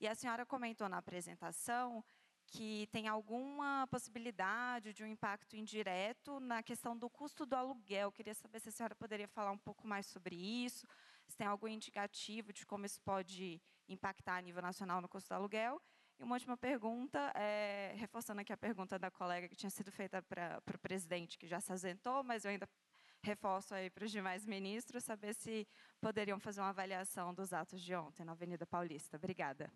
E a senhora comentou na apresentação que tem alguma possibilidade de um impacto indireto na questão do custo do aluguel. Eu queria saber se a senhora poderia falar um pouco mais sobre isso, se tem algum indicativo de como isso pode impactar a nível nacional no custo do aluguel. E uma última pergunta, reforçando aqui a pergunta da colega que tinha sido feita para o presidente, que já se ausentou, mas eu ainda reforço aí para os demais ministros, saber se poderiam fazer uma avaliação dos atos de ontem na Avenida Paulista. Obrigada.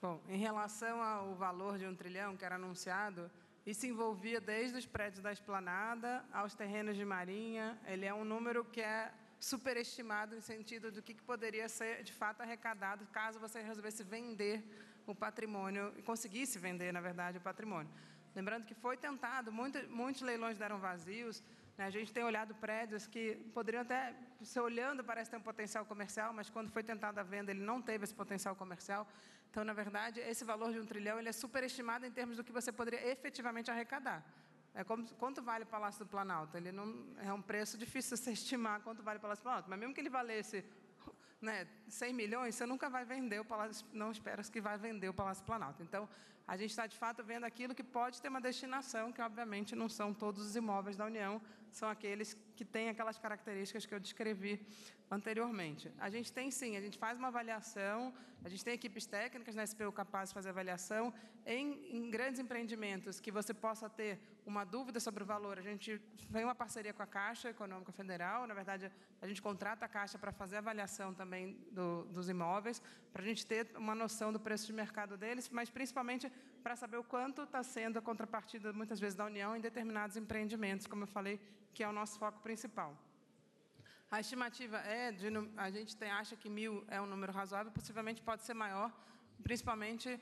Bom, em relação ao valor de 1 trilhão que era anunciado, isso envolvia desde os prédios da Esplanada aos terrenos de Marinha. Ele é um número que é superestimado no sentido do que poderia ser, de fato, arrecadado caso você resolvesse vender o patrimônio, e conseguisse vender, na verdade, o patrimônio. Lembrando que foi tentado, muitos leilões deram vazios, né? A gente tem olhado prédios que poderiam até, se olhando, parece ter um potencial comercial, mas quando foi tentada a venda, ele não teve esse potencial comercial. Então, na verdade, esse valor de 1 trilhão ele é superestimado em termos do que você poderia efetivamente arrecadar. É como, quanto vale o Palácio do Planalto? Ele não, é um preço difícil de se estimar quanto vale o Palácio do Planalto, mas mesmo que ele valesse, né, 100 milhões, você nunca vai vender o Palácio, não espera que vai vender o Palácio do Planalto. Então, a gente está, de fato, vendo aquilo que pode ter uma destinação, que, obviamente, não são todos os imóveis da União, são aqueles que têm aquelas características que eu descrevi anteriormente. A gente tem, sim, a gente faz uma avaliação, a gente tem equipes técnicas na SPU capazes de fazer avaliação. Em grandes empreendimentos que você possa ter uma dúvida sobre o valor, a gente tem uma parceria com a Caixa Econômica Federal, na verdade, a gente contrata a Caixa para fazer avaliação também dos imóveis, para a gente ter uma noção do preço de mercado deles, mas, principalmente, para saber o quanto está sendo a contrapartida, muitas vezes, da União em determinados empreendimentos, como eu falei, que é o nosso foco principal. A estimativa a gente acha que 1.000 é um número razoável, possivelmente pode ser maior, principalmente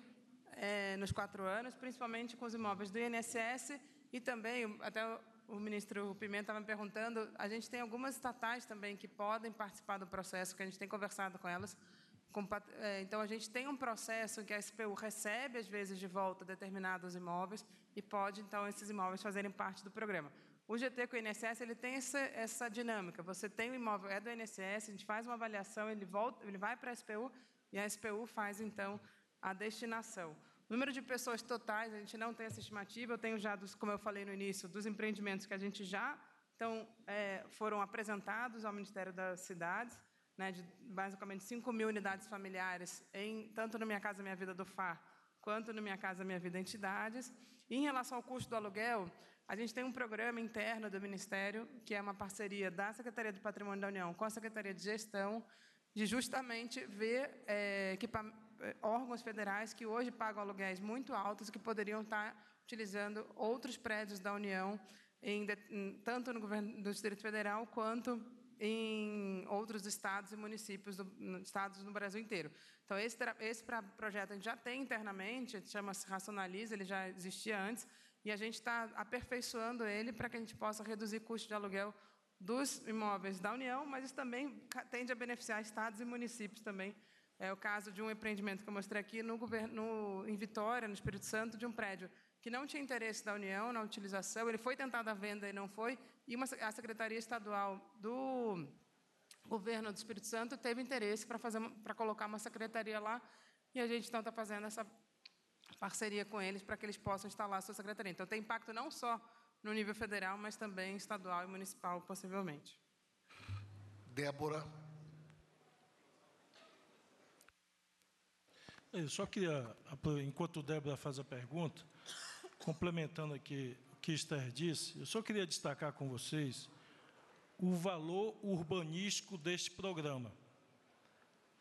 nos 4 anos, principalmente com os imóveis do INSS e também, até o ministro Pimenta estava me perguntando, a gente tem algumas estatais também que podem participar do processo, que a gente tem conversado com elas. Então, a gente tem um processo em que a SPU recebe, às vezes, de volta determinados imóveis e pode, então, esses imóveis fazerem parte do programa. O GT com o INSS ele tem essa dinâmica. Você tem o imóvel, é do INSS, a gente faz uma avaliação, ele vai para a SPU e a SPU faz, então, a destinação. O número de pessoas totais, a gente não tem essa estimativa. Eu tenho já, como eu falei no início, dos empreendimentos que a gente já foram apresentados ao Ministério das Cidades, né, de basicamente 5.000 unidades familiares, tanto no Minha Casa Minha Vida do FAR, quanto no Minha Casa Minha Vida Entidades. E em relação ao custo do aluguel, a gente tem um programa interno do Ministério, que é uma parceria da Secretaria do Patrimônio da União com a Secretaria de Gestão, de justamente ver órgãos federais que hoje pagam aluguéis muito altos e que poderiam estar utilizando outros prédios da União, tanto no governo do Distrito Federal quanto em outros estados e municípios, estados no Brasil inteiro. Então, esse projeto a gente já tem internamente, chama-se Racionaliza, ele já existia antes, e a gente está aperfeiçoando ele para que a gente possa reduzir custo de aluguel dos imóveis da União, mas isso também tende a beneficiar estados e municípios também. É o caso de um empreendimento que eu mostrei aqui em Vitória, no Espírito Santo, de um prédio que não tinha interesse da União na utilização, ele foi tentado à venda e não foi, e a Secretaria Estadual do Governo do Espírito Santo teve interesse para colocar uma secretaria lá, e a gente, então, está fazendo essa parceria com eles para que eles possam instalar a sua secretaria. Então, tem impacto não só no nível federal, mas também estadual e municipal, possivelmente. Débora. Eu só queria, enquanto o Débora faz a pergunta, complementando aqui o que Esther disse, eu só queria destacar com vocês o valor urbanístico deste programa.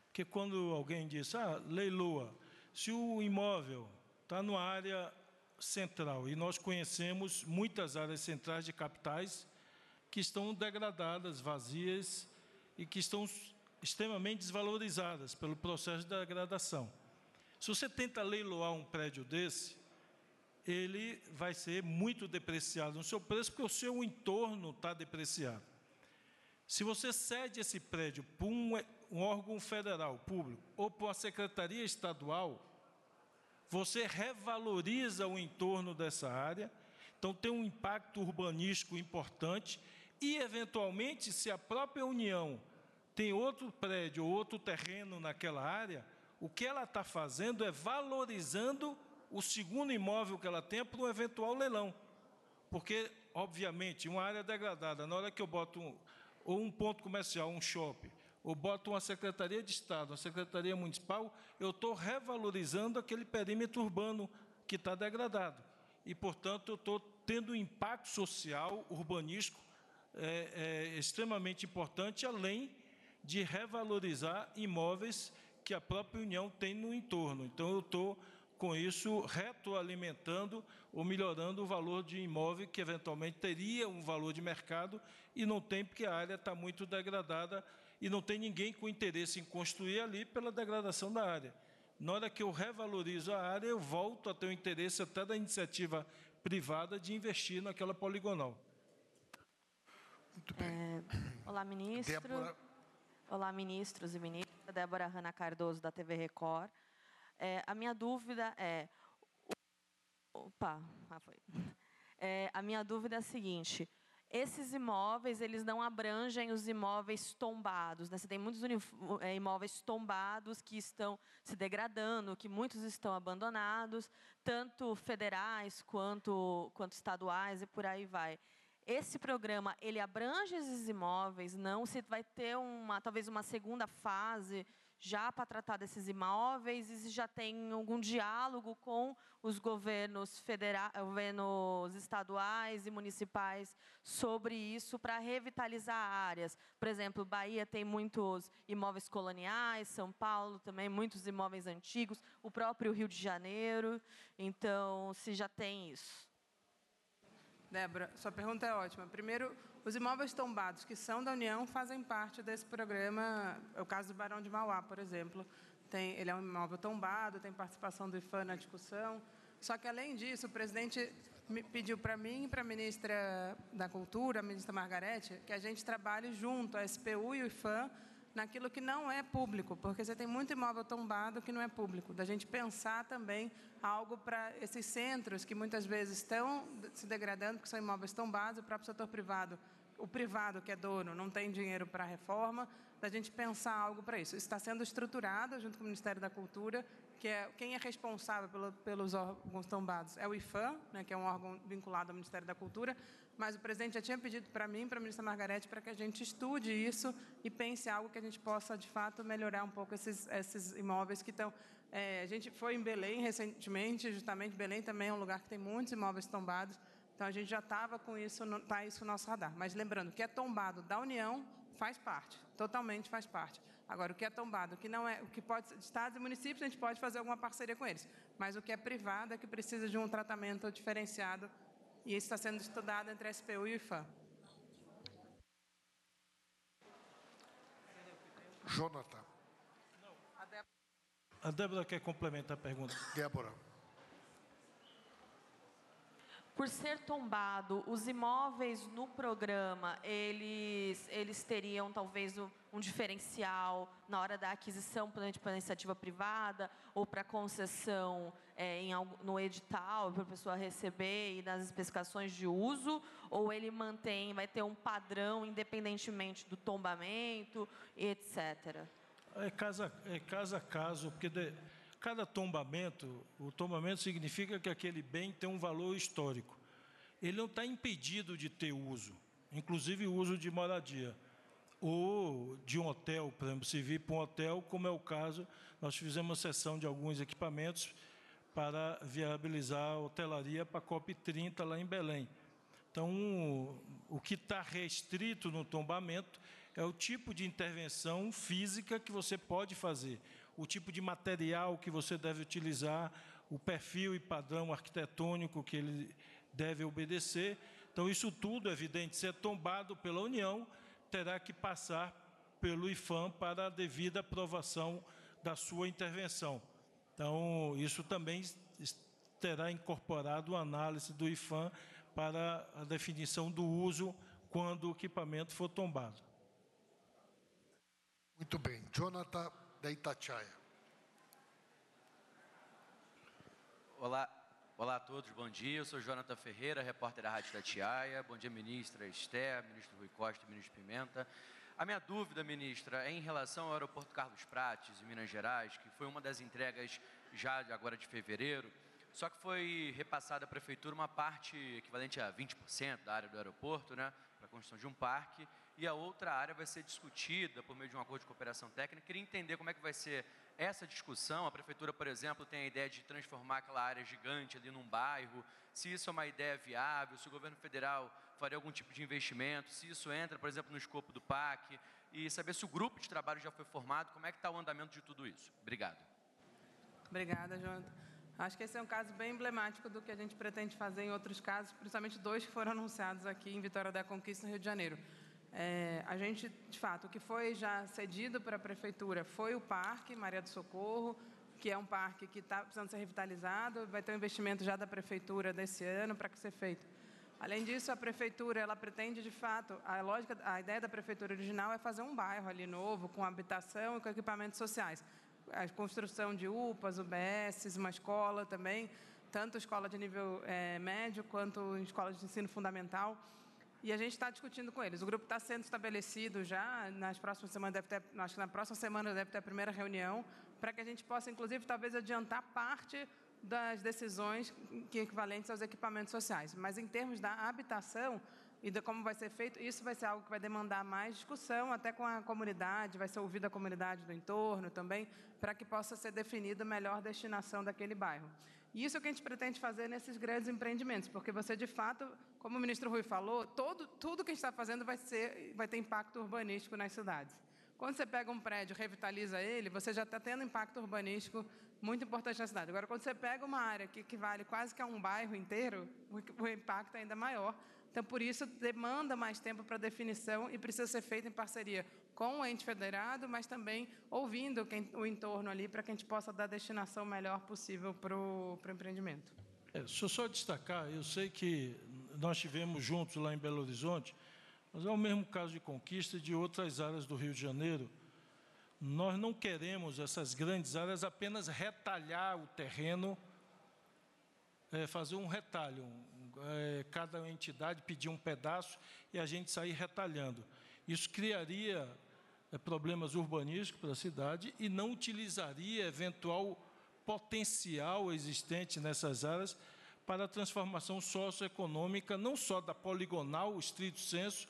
Porque quando alguém diz, leiloa, se o imóvel está numa área central, e nós conhecemos muitas áreas centrais de capitais que estão degradadas, vazias, e que estão extremamente desvalorizadas pelo processo de degradação. Se você tenta leiloar um prédio desse, ele vai ser muito depreciado no seu preço, porque o seu entorno está depreciado. Se você cede esse prédio para um órgão federal público ou para uma secretaria estadual, você revaloriza o entorno dessa área, então tem um impacto urbanístico importante e, eventualmente, se a própria União tem outro prédio, outro terreno naquela área, o que ela está fazendo é valorizando o segundo imóvel que ela tem para um eventual leilão. Porque, obviamente, uma área degradada, na hora que eu boto ou um ponto comercial, um shopping, ou boto uma secretaria de Estado, uma secretaria municipal, eu estou revalorizando aquele perímetro urbano que está degradado. E, portanto, eu estou tendo um impacto social, urbanístico, extremamente importante, além de revalorizar imóveis que a própria União tem no entorno. Então, eu estou, com isso, retroalimentando ou melhorando o valor de imóvel que, eventualmente, teria um valor de mercado e não tem, porque a área está muito degradada e não tem ninguém com interesse em construir ali pela degradação da área. Na hora que eu revalorizo a área, eu volto a ter o interesse até da iniciativa privada de investir naquela poligonal. Muito bem. Olá, ministro. Débora. Olá, ministros e ministra. Débora Hanna Cardoso, da TV Record. A minha dúvida é... Opa, foi. A minha dúvida é a seguinte... Esses imóveis, eles não abrangem os imóveis tombados, né? Você tem muitos imóveis tombados que estão se degradando, que muitos estão abandonados, tanto federais quanto estaduais e por aí vai. Esse programa, ele abrange esses imóveis? Não? Se vai ter talvez uma segunda fase já para tratar desses imóveis? E se já tem algum diálogo com os governos estaduais e municipais sobre isso para revitalizar áreas? Por exemplo, Bahia tem muitos imóveis coloniais, São Paulo também, muitos imóveis antigos, o próprio Rio de Janeiro. Então, se já tem isso. Débora, sua pergunta é ótima. Primeiro, os imóveis tombados que são da União fazem parte desse programa. É o caso do Barão de Mauá, por exemplo. Ele é um imóvel tombado, tem participação do IFAM na discussão. Só que, além disso, o presidente pediu para mim e para a ministra da Cultura, a ministra Margarete, que a gente trabalhe junto, a SPU e o IFAM, naquilo que não é público, porque você tem muito imóvel tombado que não é público, da gente pensar também algo para esses centros que muitas vezes estão se degradando, porque são imóveis tombados, o próprio setor privado, o privado que é dono, não tem dinheiro para a reforma, da gente pensar algo para isso. Isso está sendo estruturado junto com o Ministério da Cultura, que é quem é responsável pelos órgãos tombados é o IFAM, né, que é um órgão vinculado ao Ministério da Cultura, mas o presidente já tinha pedido para mim, para a ministra Margarete, para que a gente estude isso e pense algo que a gente possa, de fato, melhorar um pouco esses imóveis que estão... a gente foi em Belém recentemente, justamente Belém também é um lugar que tem muitos imóveis tombados, então a gente já estava com isso, está isso no nosso radar. Mas lembrando, que é tombado da União faz parte, totalmente faz parte. Agora, o que é tombado, o que não é, o que pode ser de estados e municípios, a gente pode fazer alguma parceria com eles. Mas o que é privado é que precisa de um tratamento diferenciado e isso está sendo estudado entre a SPU e o IFAM. Jonathan. A Débora quer complementar a pergunta. Débora. Por ser tombado, os imóveis no programa, eles teriam talvez um diferencial na hora da aquisição para a iniciativa privada ou para concessão no edital, para a pessoa receber e nas especificações de uso, ou ele mantém, vai ter um padrão independentemente do tombamento, etc. É caso a caso, porque... Cada tombamento, o tombamento significa que aquele bem tem um valor histórico. Ele não está impedido de ter uso, inclusive o uso de moradia, ou de um hotel, por exemplo, se vir para um hotel, como é o caso, nós fizemos uma sessão de alguns equipamentos para viabilizar a hotelaria para a COP30 lá em Belém. Então, o que está restrito no tombamento é o tipo de intervenção física que você pode fazer, o tipo de material que você deve utilizar, o perfil e padrão arquitetônico que ele deve obedecer. Então, isso tudo, é evidente, se é tombado pela União, terá que passar pelo IFAM para a devida aprovação da sua intervenção. Então, isso também terá incorporado a análise do IFAM para a definição do uso quando o equipamento for tombado. Muito bem. Jonathan, da Itatiaia. Olá a todos, bom dia. Eu sou Jonathan Ferreira, repórter da Rádio Itatiaia. Bom dia, ministra Esther, ministro Rui Costa e ministro Pimenta. A minha dúvida, ministra, é em relação ao aeroporto Carlos Prates, em Minas Gerais, que foi uma das entregas já agora de fevereiro, só que foi repassada à prefeitura uma parte equivalente a 20% da área do aeroporto, né, para a construção de um parque, e a outra área vai ser discutida por meio de um acordo de cooperação técnica. Queria entender como é que vai ser essa discussão. A prefeitura, por exemplo, tem a ideia de transformar aquela área gigante ali num bairro, se isso é uma ideia viável, se o governo federal faria algum tipo de investimento, se isso entra, por exemplo, no escopo do PAC, e saber se o grupo de trabalho já foi formado, como é que está o andamento de tudo isso. Obrigado. Obrigada, Jonathan. Acho que esse é um caso bem emblemático do que a gente pretende fazer em outros casos, principalmente dois que foram anunciados aqui em Vitória da Conquista, no Rio de Janeiro. A gente, de fato, o que foi já cedido para a Prefeitura foi o Parque Maria do Socorro, que é um parque que está precisando ser revitalizado, vai ter um investimento já da Prefeitura desse ano para que ser feito. Além disso, a Prefeitura, ela pretende, de fato, a ideia da Prefeitura original é fazer um bairro ali novo, com habitação e com equipamentos sociais. A construção de UPAs, UBS, uma escola também, tanto escola de nível médio quanto escola de ensino fundamental. E a gente está discutindo com eles. O grupo está sendo estabelecido já, nas próximas semanas deve ter, acho que na próxima semana deve ter a primeira reunião, para que a gente possa, inclusive, talvez adiantar parte das decisões que equivalentes aos equipamentos sociais. Mas em termos da habitação e de como vai ser feito, isso vai ser algo que vai demandar mais discussão, até com a comunidade, vai ser ouvida a comunidade do entorno também, para que possa ser definida a melhor destinação daquele bairro. E isso é o que a gente pretende fazer nesses grandes empreendimentos, porque você, de fato, como o ministro Rui falou, tudo que a gente está fazendo vai ter impacto urbanístico nas cidades. Quando você pega um prédio e revitaliza ele, você já está tendo impacto urbanístico muito importante na cidade. Agora, quando você pega uma área que equivale quase que a um bairro inteiro, o impacto é ainda maior. Então, por isso, demanda mais tempo para definição e precisa ser feito em parceria com o ente federado, mas também ouvindo o entorno ali para que a gente possa dar a destinação melhor possível para o empreendimento. Se eu só destacar, eu sei que nós tivemos juntos lá em Belo Horizonte, mas é o mesmo caso de Conquista de outras áreas do Rio de Janeiro. Nós não queremos essas grandes áreas apenas retalhar o terreno, fazer um retalho, cada entidade pedir um pedaço e a gente sair retalhando. Isso criaria problemas urbanísticos para a cidade e não utilizaria eventual potencial existente nessas áreas para a transformação socioeconômica, não só da poligonal, o estrito senso,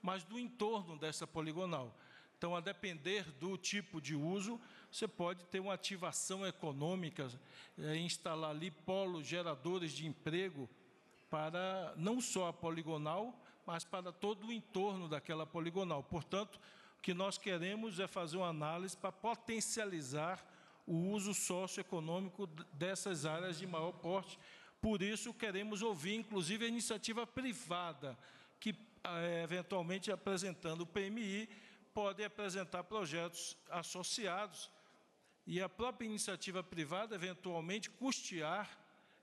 mas do entorno dessa poligonal. Então, a depender do tipo de uso, você pode ter uma ativação econômica, instalar ali polos geradores de emprego para não só a poligonal, mas para todo o entorno daquela poligonal. Portanto, o que nós queremos é fazer uma análise para potencializar o uso socioeconômico dessas áreas de maior porte. Por isso, queremos ouvir, inclusive, a iniciativa privada, que, eventualmente, apresentando o PMI, pode apresentar projetos associados e a própria iniciativa privada, eventualmente, custear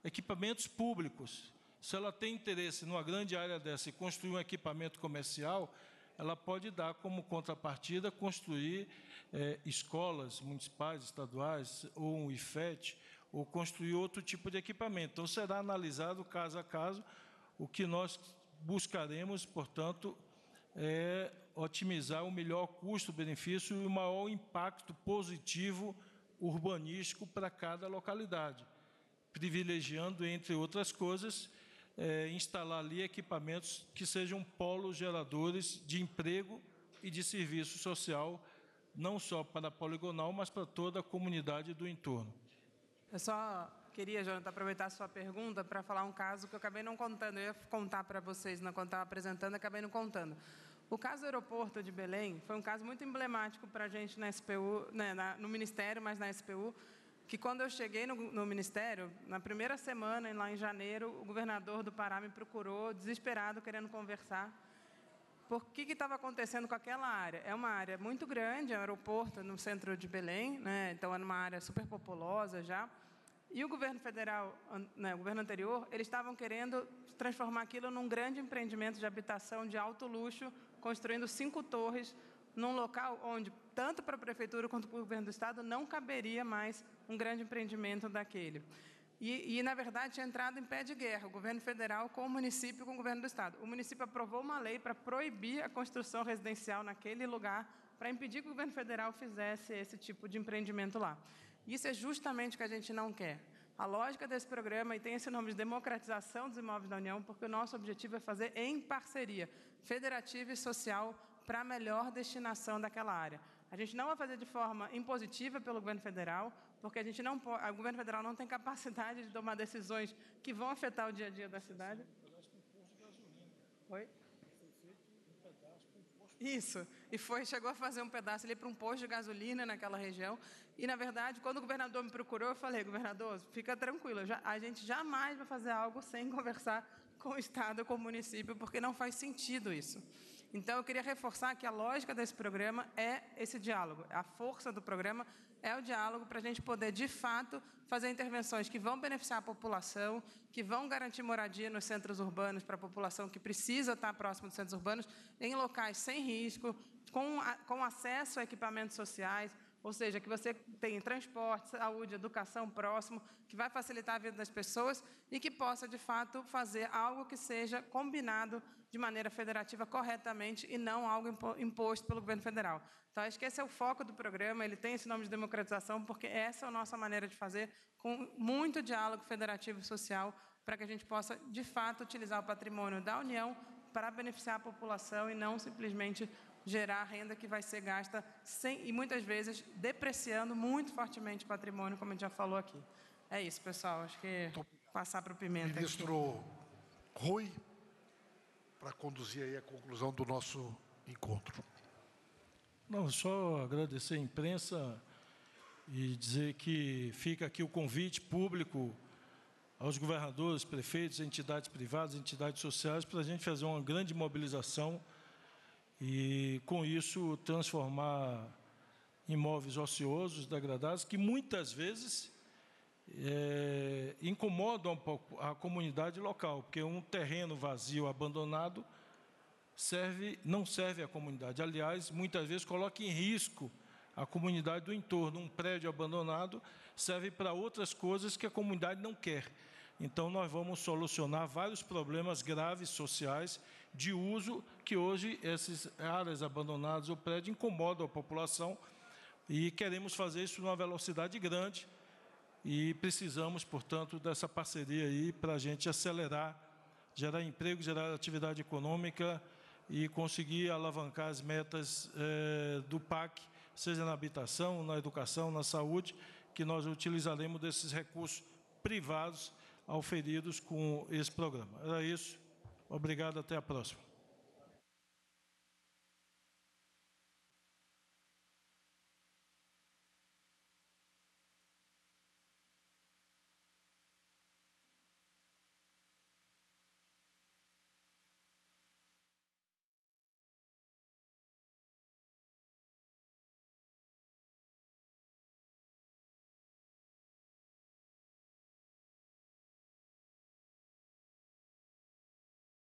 equipamentos públicos. Se ela tem interesse numa grande área dessa e construir um equipamento comercial, ela pode dar como contrapartida construir escolas municipais, estaduais, ou um IFET, ou construir outro tipo de equipamento. Então, será analisado caso a caso. O que nós buscaremos, portanto, é otimizar o melhor custo-benefício e o maior impacto positivo urbanístico para cada localidade, privilegiando, entre outras coisas, instalar ali equipamentos que sejam polos geradores de emprego e de serviço social, não só para a poligonal, mas para toda a comunidade do entorno. Eu só queria, Jonathan, aproveitar a sua pergunta para falar um caso que eu acabei não contando. Eu ia contar para vocês, quando estava apresentando, acabei não contando. O caso do aeroporto de Belém foi um caso muito emblemático para a gente na SPU, né, no Ministério, mas na SPU, que quando eu cheguei no Ministério, na primeira semana, lá em janeiro, o governador do Pará me procurou, desesperado, querendo conversar. Por que estava acontecendo com aquela área? É uma área muito grande, é um aeroporto no centro de Belém, né? Então é uma área super populosa já. E o governo federal, né, o governo anterior, eles estavam querendo transformar aquilo num grande empreendimento de habitação de alto luxo, construindo 5 torres num local onde, tanto para a prefeitura quanto para o governo do estado, não caberia mais um grande empreendimento daquele. E, na verdade, tinha entrado em pé de guerra, o governo federal com o município e com o governo do estado. O município aprovou uma lei para proibir a construção residencial naquele lugar, para impedir que o governo federal fizesse esse tipo de empreendimento lá. Isso é justamente o que a gente não quer. A lógica desse programa, e tem esse nome de democratização dos imóveis da União, porque o nosso objetivo é fazer em parceria federativa e social para a melhor destinação daquela área. A gente não vai fazer de forma impositiva pelo governo federal, porque a gente não pode, o governo federal não tem capacidade de tomar decisões que vão afetar o dia a dia da cidade. Oi? Isso, e chegou a fazer um pedaço ali para um posto de gasolina naquela região, e, na verdade, quando o governador me procurou, eu falei, governador, fica tranquilo, a gente jamais vai fazer algo sem conversar com o Estado, com o município, porque não faz sentido isso. Então, eu queria reforçar que a lógica desse programa é esse diálogo. A força do programa é o diálogo para a gente poder, de fato, fazer intervenções que vão beneficiar a população, que vão garantir moradia nos centros urbanos para a população que precisa estar próximo dos centros urbanos, em locais sem risco, com acesso a equipamentos sociais, ou seja, que você tem transporte, saúde, educação próximo, que vai facilitar a vida das pessoas e que possa, de fato, fazer algo que seja combinado de maneira federativa corretamente e não algo imposto pelo governo federal. Então, acho que esse é o foco do programa, ele tem esse nome de democratização, porque essa é a nossa maneira de fazer, com muito diálogo federativo e social, para que a gente possa, de fato, utilizar o patrimônio da União para beneficiar a população e não simplesmente gerar renda que vai ser gasta sem, e muitas vezes depreciando muito fortemente o patrimônio, como a gente já falou aqui. É isso, pessoal. Acho que passar para o Pimenta. Ministro Rui, para conduzir aí a conclusão do nosso encontro. Não, só agradecer à imprensa e dizer que fica aqui o convite público aos governadores, prefeitos, entidades privadas, entidades sociais, para a gente fazer uma grande mobilização e, com isso, transformar imóveis ociosos, degradados, que muitas vezes incomodam um pouco a comunidade local, porque um terreno vazio, abandonado, não serve à comunidade. Aliás, muitas vezes coloca em risco a comunidade do entorno. Um prédio abandonado serve para outras coisas que a comunidade não quer. Então, nós vamos solucionar vários problemas graves sociais de uso que hoje essas áreas abandonadas ou prédios incomodam a população, e queremos fazer isso numa velocidade grande e precisamos, portanto, dessa parceria aí para a gente acelerar, gerar emprego, gerar atividade econômica e conseguir alavancar as metas do PAC, seja na habitação, na educação, na saúde, que nós utilizaremos desses recursos privados auferidos com esse programa. Era isso. Obrigado, até a próxima.